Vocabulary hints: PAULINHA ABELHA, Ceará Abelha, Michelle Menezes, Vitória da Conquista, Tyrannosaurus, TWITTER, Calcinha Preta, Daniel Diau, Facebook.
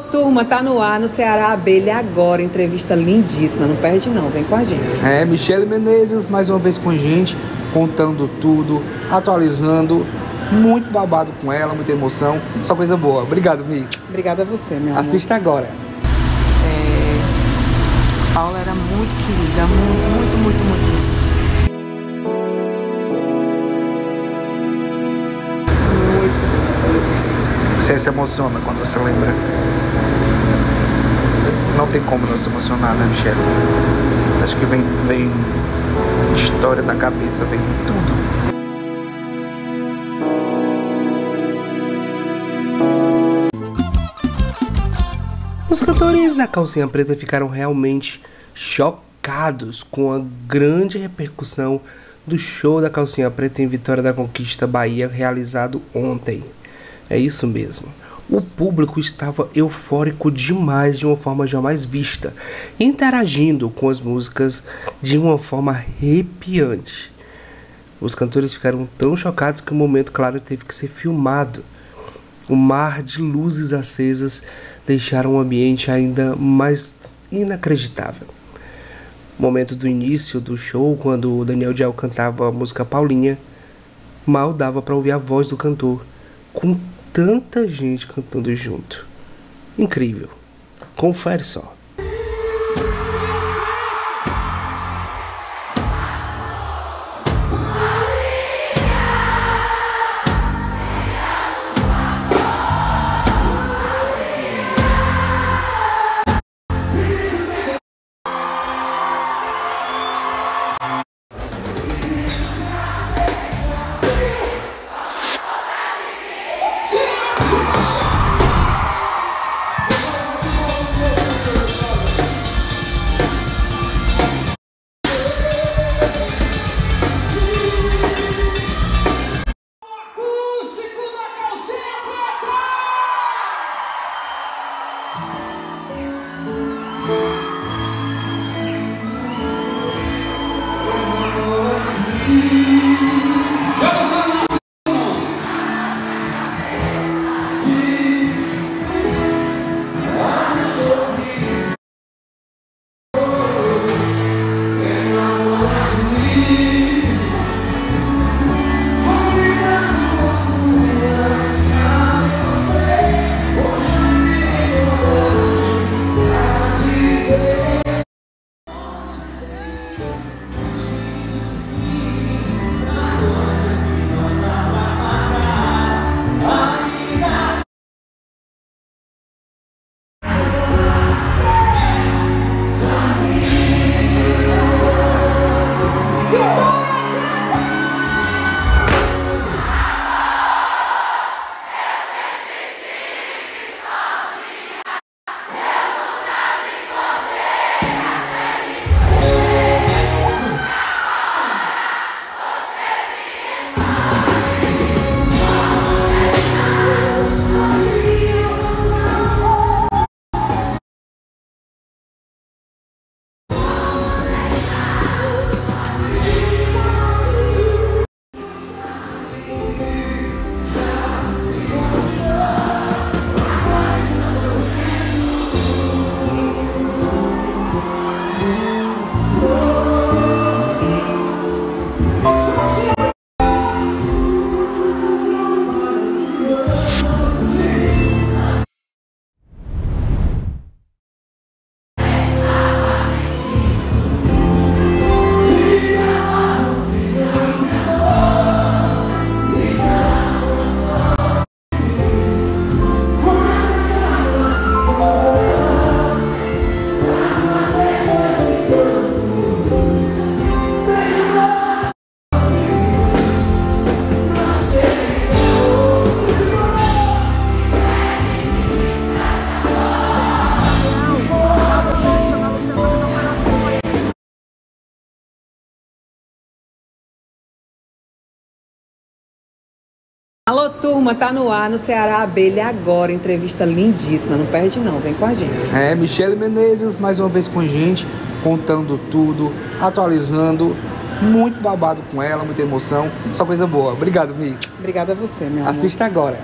turma, tá no ar no Ceará Abelha agora, entrevista lindíssima, não perde não, vem com a gente. É, Michelle Menezes mais uma vez com a gente, contando tudo, atualizando, muito babado com ela, muita emoção, só coisa boa. Obrigado, Mi. Obrigada a você, meu amor. Assista agora. É, Paula era muito querida, muito. Você se emociona quando você lembra. Não tem como não se emocionar, né, Michelle? Acho que vem história na cabeça, vem tudo. Os cantores da Calcinha Preta ficaram realmente chocados com a grande repercussão do show da Calcinha Preta em Vitória da Conquista, Bahia, realizado ontem. É isso mesmo. O público estava eufórico demais, de uma forma jamais vista, interagindo com as músicas de uma forma arrepiante. Os cantores ficaram tão chocados que o momento, claro, teve que ser filmado. O mar de luzes acesas deixaram o ambiente ainda mais inacreditável. O momento do início do show, quando o Daniel Diau cantava a música Paulinha, mal dava para ouvir a voz do cantor, com tanta gente cantando junto. Incrível. Confere só. Alô, turma, tá no ar no Ceará Abelha agora, entrevista lindíssima, não perde não, vem com a gente. É, Michelle Menezes mais uma vez com a gente, contando tudo, atualizando, muito babado com ela, muita emoção, só coisa boa. Obrigado, Mi. Obrigada a você, meu amor. Assista agora.